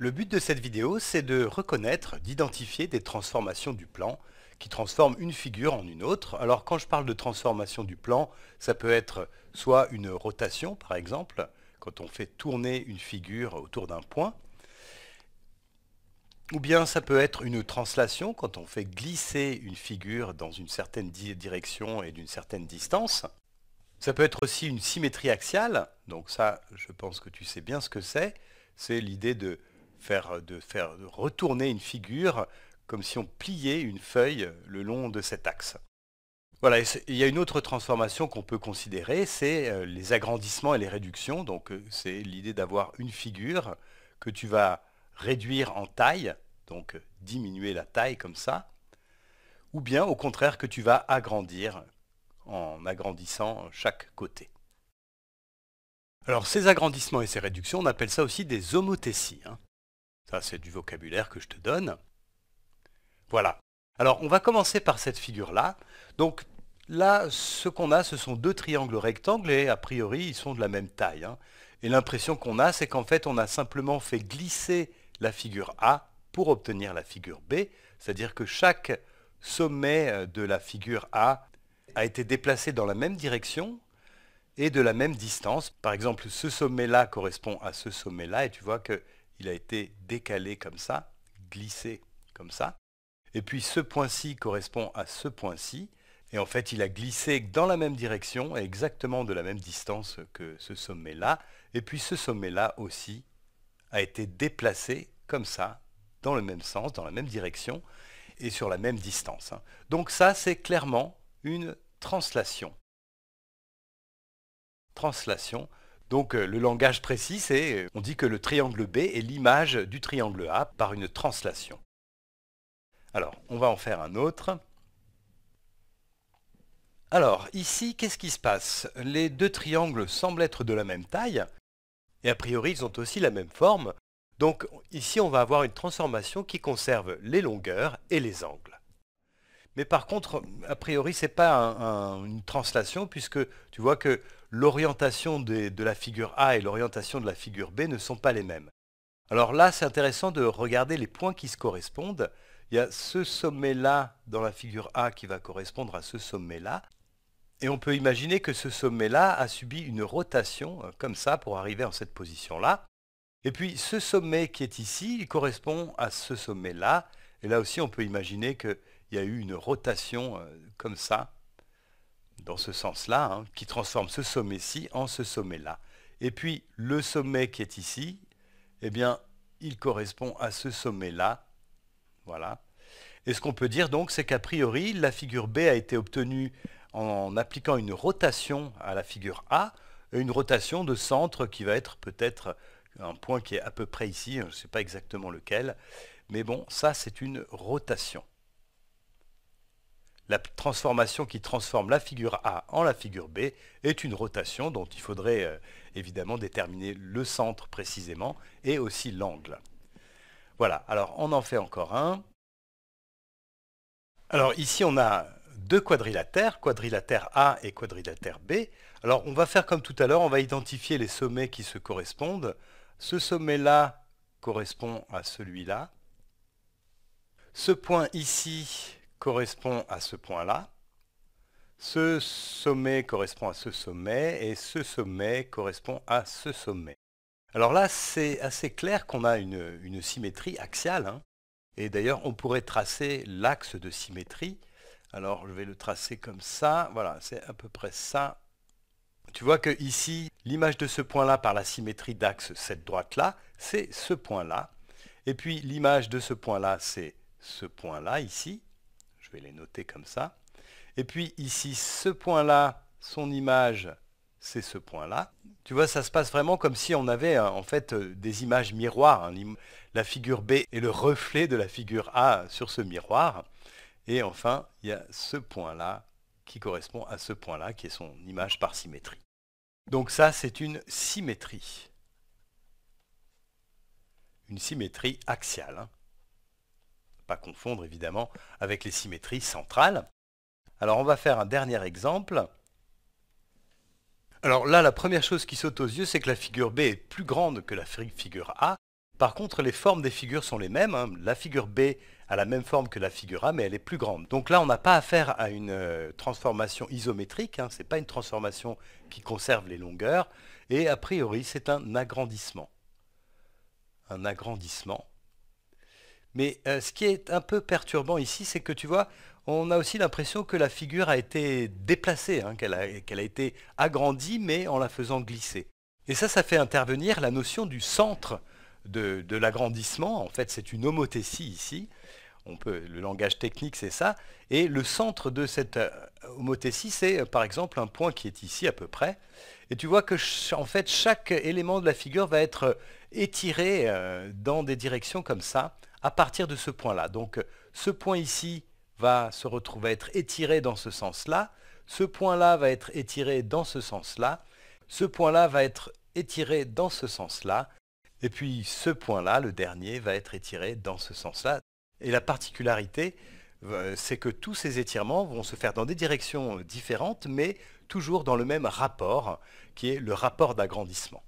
Le but de cette vidéo, c'est de reconnaître, d'identifier des transformations du plan qui transforment une figure en une autre. Alors quand je parle de transformation du plan, ça peut être soit une rotation par exemple, quand on fait tourner une figure autour d'un point, ou bien ça peut être une translation, quand on fait glisser une figure dans une certaine direction et d'une certaine distance. Ça peut être aussi une symétrie axiale, donc ça je pense que tu sais bien ce que c'est. C'est l'idée de faire retourner une figure comme si on pliait une feuille le long de cet axe. Voilà, il y a une autre transformation qu'on peut considérer, c'est les agrandissements et les réductions. Donc c'est l'idée d'avoir une figure que tu vas réduire en taille, donc diminuer la taille comme ça, ou bien au contraire que tu vas agrandir en agrandissant chaque côté. Alors ces agrandissements et ces réductions, on appelle ça aussi des homothéties. Ça, c'est du vocabulaire que je te donne. Voilà. Alors, on va commencer par cette figure-là. Donc là, ce qu'on a, ce sont deux triangles rectangles et a priori, ils sont de la même taille. Et l'impression qu'on a, c'est qu'en fait, on a simplement fait glisser la figure A pour obtenir la figure B. C'est-à-dire que chaque sommet de la figure A a été déplacé dans la même direction et de la même distance. Par exemple, ce sommet-là correspond à ce sommet-là, et tu vois qu'il a été décalé comme ça, glissé comme ça. Et puis ce point-ci correspond à ce point-ci, et en fait il a glissé dans la même direction, et exactement de la même distance que ce sommet-là. Et puis ce sommet-là aussi a été déplacé comme ça, dans le même sens, dans la même direction, et sur la même distance. Donc ça, c'est clairement une translation. Donc le langage précis, c'est on dit que le triangle B est l'image du triangle A par une translation. Alors, on va en faire un autre. Alors, ici, qu'est-ce qui se passe? Les deux triangles semblent être de la même taille, et a priori, ils ont aussi la même forme. Donc ici, on va avoir une transformation qui conserve les longueurs et les angles. Mais par contre, a priori, ce n'est pas une translation, puisque tu vois que l'orientation de la figure A et l'orientation de la figure B ne sont pas les mêmes. Alors là, c'est intéressant de regarder les points qui se correspondent. Il y a ce sommet-là dans la figure A qui va correspondre à ce sommet-là. Et on peut imaginer que ce sommet-là a subi une rotation comme ça pour arriver en cette position-là. Et puis ce sommet qui est ici, il correspond à ce sommet-là. Et là aussi, on peut imaginer qu'il y a eu une rotation comme ça, dans ce sens-là, qui transforme ce sommet-ci en ce sommet-là. Et puis, le sommet qui est ici, eh bien, il correspond à ce sommet-là. Voilà. Et ce qu'on peut dire, donc, c'est qu'a priori, la figure B a été obtenue en appliquant une rotation à la figure A, une rotation de centre qui va être peut-être un point qui est à peu près ici, je ne sais pas exactement lequel, mais bon, ça, c'est une rotation. La transformation qui transforme la figure A en la figure B est une rotation dont il faudrait évidemment déterminer le centre précisément et aussi l'angle. Voilà, alors on en fait encore un. Alors ici on a deux quadrilatères, quadrilatère A et quadrilatère B. Alors on va faire comme tout à l'heure, on va identifier les sommets qui se correspondent. Ce sommet-là correspond à celui-là. Ce point ici correspond à ce point-là, ce sommet correspond à ce sommet, et ce sommet correspond à ce sommet. Alors là, c'est assez clair qu'on a une symétrie axiale, et d'ailleurs, on pourrait tracer l'axe de symétrie. Alors, je vais le tracer comme ça, voilà, c'est à peu près ça. Tu vois que ici, l'image de ce point-là par la symétrie d'axe, cette droite-là, c'est ce point-là. Et puis, l'image de ce point-là, c'est ce point-là, ici. Je vais les noter comme ça. Et puis ici, ce point-là, son image, c'est ce point-là. Tu vois, ça se passe vraiment comme si on avait en fait des images miroirs. La figure B est le reflet de la figure A sur ce miroir. Et enfin, il y a ce point-là qui correspond à ce point-là, qui est son image par symétrie. Donc ça, c'est une symétrie. Une symétrie axiale. Pas confondre évidemment avec les symétries centrales. Alors on va faire un dernier exemple. Alors là, la première chose qui saute aux yeux, c'est que la figure B est plus grande que la figure A, Par contre, les formes des figures sont les mêmes, hein. La figure B a la même forme que la figure A, mais elle est plus grande. Donc là, on n'a pas affaire à une transformation isométrique, hein. Ce n'est pas une transformation qui conserve les longueurs, et a priori, c'est un agrandissement. Un agrandissement. Mais ce qui est un peu perturbant ici, c'est que tu vois, on a aussi l'impression que la figure a été déplacée, hein, qu'elle a été agrandie, mais en la faisant glisser. Et ça, ça fait intervenir la notion du centre de l'agrandissement. En fait, c'est une homothétie ici. Le langage technique, c'est ça. Et le centre de cette homothétie, c'est par exemple un point qui est ici à peu près. Et tu vois que en fait, chaque élément de la figure va être étiré dans des directions comme ça, à partir de ce point-là. Donc ce point ici va se retrouver à être étiré dans ce sens-là, ce point-là va être étiré dans ce sens-là, ce point-là va être étiré dans ce sens-là, et puis ce point-là, le dernier, va être étiré dans ce sens-là. Et la particularité, c'est que tous ces étirements vont se faire dans des directions différentes, mais toujours dans le même rapport, qui est le rapport d'agrandissement.